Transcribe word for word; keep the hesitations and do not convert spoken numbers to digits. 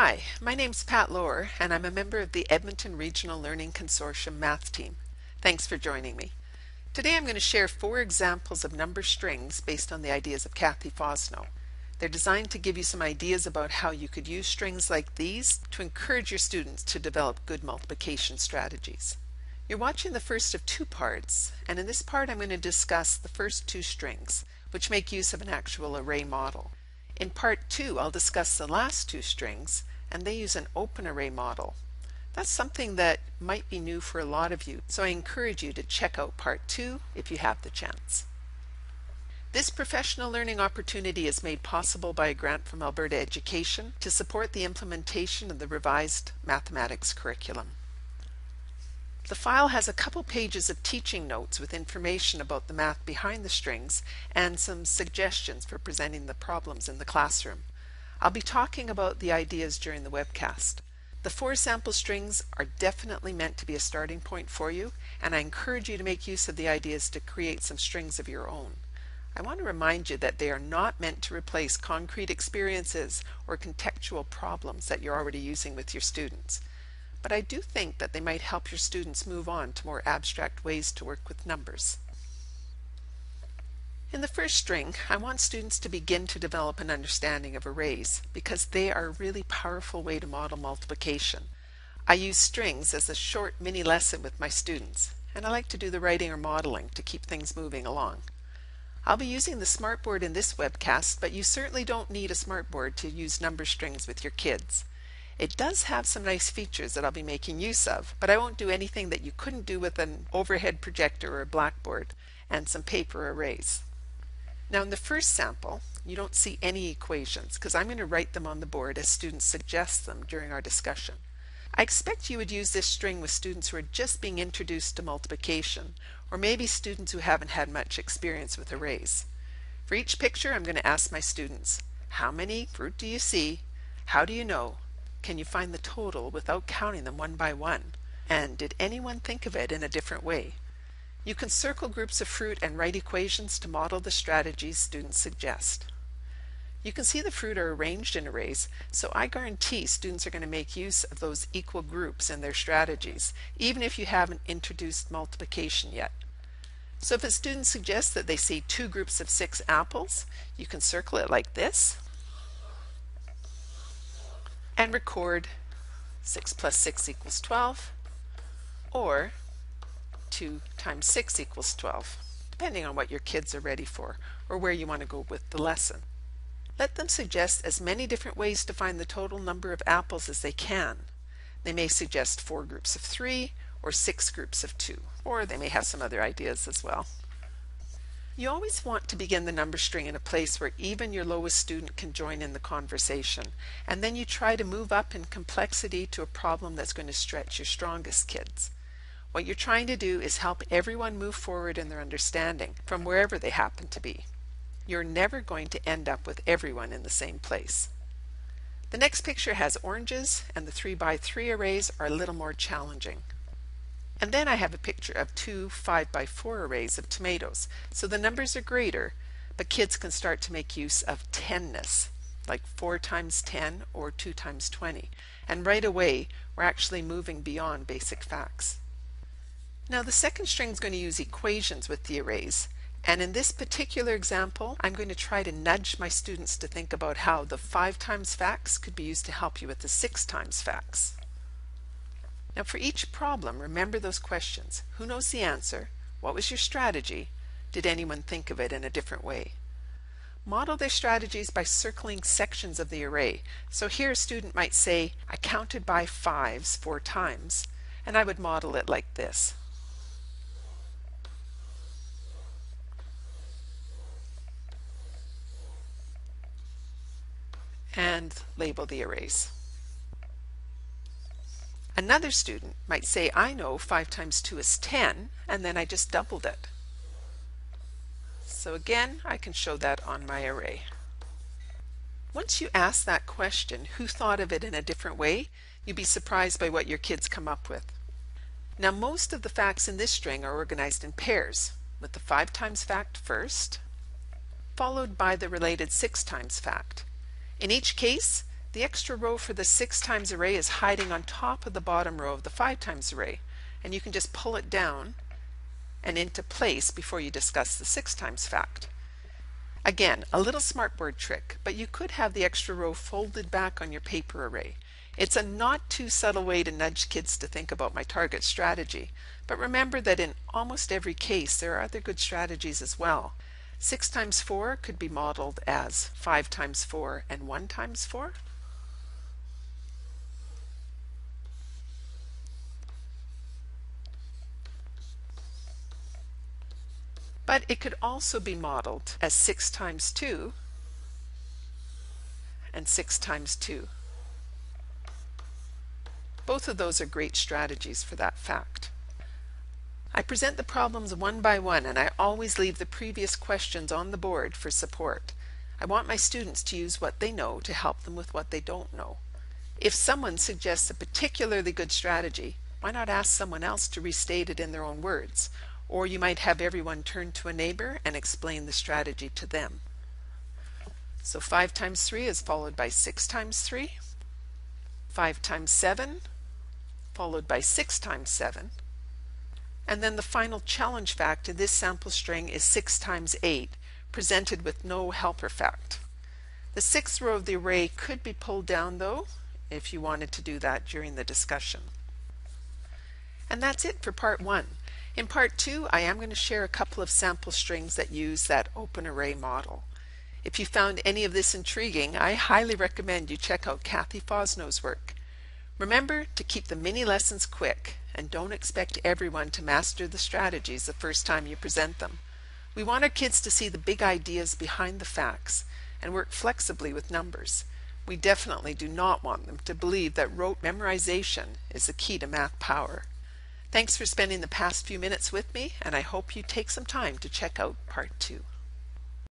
Hi, my name's Pat Lohr, and I'm a member of the Edmonton Regional Learning Consortium Math Team. Thanks for joining me. Today I'm going to share four examples of number strings based on the ideas of Cathy Fosnot. They're designed to give you some ideas about how you could use strings like these to encourage your students to develop good multiplication strategies. You're watching the first of two parts, and in this part I'm going to discuss the first two strings, which make use of an actual array model. In part two, I'll discuss the last two strings, and they use an open array model. That's something that might be new for a lot of you, so I encourage you to check out part two if you have the chance. This professional learning opportunity is made possible by a grant from Alberta Education to support the implementation of the revised mathematics curriculum. The file has a couple pages of teaching notes with information about the math behind the strings and some suggestions for presenting the problems in the classroom. I'll be talking about the ideas during the webcast. The four sample strings are definitely meant to be a starting point for you, and I encourage you to make use of the ideas to create some strings of your own. I want to remind you that they are not meant to replace concrete experiences or contextual problems that you're already using with your students. But I do think that they might help your students move on to more abstract ways to work with numbers. In the first string, I want students to begin to develop an understanding of arrays because they are a really powerful way to model multiplication. I use strings as a short mini lesson with my students, and I like to do the writing or modeling to keep things moving along. I'll be using the SmartBoard in this webcast, but you certainly don't need a SmartBoard to use number strings with your kids. It does have some nice features that I'll be making use of, but I won't do anything that you couldn't do with an overhead projector or a blackboard and some paper arrays. Now in the first sample, you don't see any equations because I'm going to write them on the board as students suggest them during our discussion. I expect you would use this string with students who are just being introduced to multiplication, or maybe students who haven't had much experience with arrays. For each picture, I'm going to ask my students, how many fruit do you see? How do you know? Can you find the total without counting them one by one? And did anyone think of it in a different way? You can circle groups of fruit and write equations to model the strategies students suggest. You can see the fruit are arranged in arrays, so I guarantee students are going to make use of those equal groups in their strategies, even if you haven't introduced multiplication yet. So if a student suggests that they see two groups of six apples, you can circle it like this, and record six plus six equals twelve, or two times six equals twelve, depending on what your kids are ready for or where you want to go with the lesson. Let them suggest as many different ways to find the total number of apples as they can. They may suggest four groups of three or six groups of two, or they may have some other ideas as well. You always want to begin the number string in a place where even your lowest student can join in the conversation, and then you try to move up in complexity to a problem that's going to stretch your strongest kids. What you're trying to do is help everyone move forward in their understanding from wherever they happen to be. You're never going to end up with everyone in the same place. The next picture has oranges, and the three by three arrays are a little more challenging. And then I have a picture of two five by four arrays of tomatoes. So the numbers are greater, but kids can start to make use of tenness, like four times ten or two times twenty. And right away, we're actually moving beyond basic facts. Now the second string is going to use equations with the arrays. And in this particular example, I'm going to try to nudge my students to think about how the five times facts could be used to help you with the six times facts. Now for each problem, remember those questions. Who knows the answer? What was your strategy? Did anyone think of it in a different way? Model their strategies by circling sections of the array. So here a student might say, I counted by fives four times, and I would model it like this. And label the arrays. Another student might say, I know five times two is ten, and then I just doubled it. So again, I can show that on my array. Once you ask that question, who thought of it in a different way, you'd be surprised by what your kids come up with. Now most of the facts in this string are organized in pairs, with the five times fact first, followed by the related six times fact. In each case, The extra row for the six times array is hiding on top of the bottom row of the five times array, and you can just pull it down and into place before you discuss the six times fact. Again, a little SmartBoard trick, but you could have the extra row folded back on your paper array. It's a not too subtle way to nudge kids to think about my target strategy, but remember that in almost every case there are other good strategies as well. Six times four could be modeled as five times four and one times four. But it could also be modeled as six times two and six times two. Both of those are great strategies for that fact. I present the problems one by one, and I always leave the previous questions on the board for support. I want my students to use what they know to help them with what they don't know. If someone suggests a particularly good strategy, why not ask someone else to restate it in their own words? Or you might have everyone turn to a neighbor and explain the strategy to them. So five times three is followed by six times three, five times seven followed by six times seven, and then the final challenge fact in this sample string is six times eight, presented with no helper fact. The sixth row of the array could be pulled down though, if you wanted to do that during the discussion. And that's it for part one. In part two, I am going to share a couple of sample strings that use that open array model. If you found any of this intriguing, I highly recommend you check out Cathy Fosnot's work. Remember to keep the mini lessons quick, and don't expect everyone to master the strategies the first time you present them. We want our kids to see the big ideas behind the facts and work flexibly with numbers. We definitely do not want them to believe that rote memorization is the key to math power. Thanks for spending the past few minutes with me, and I hope you take some time to check out part two.